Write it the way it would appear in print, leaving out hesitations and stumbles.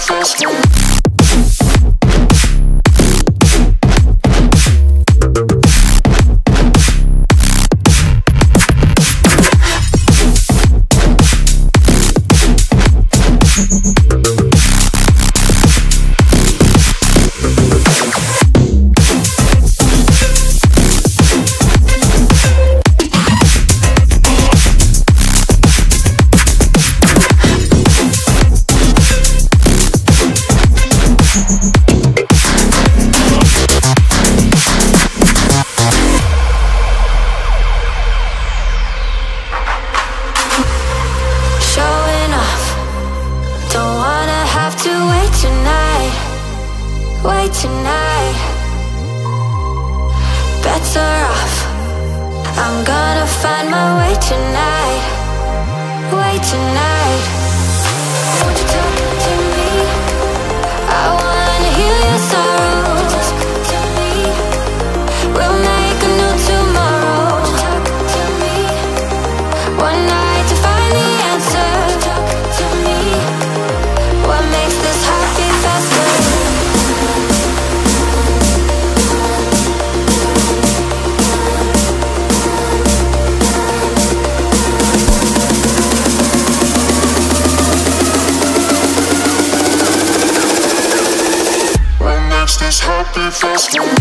Happy Festival.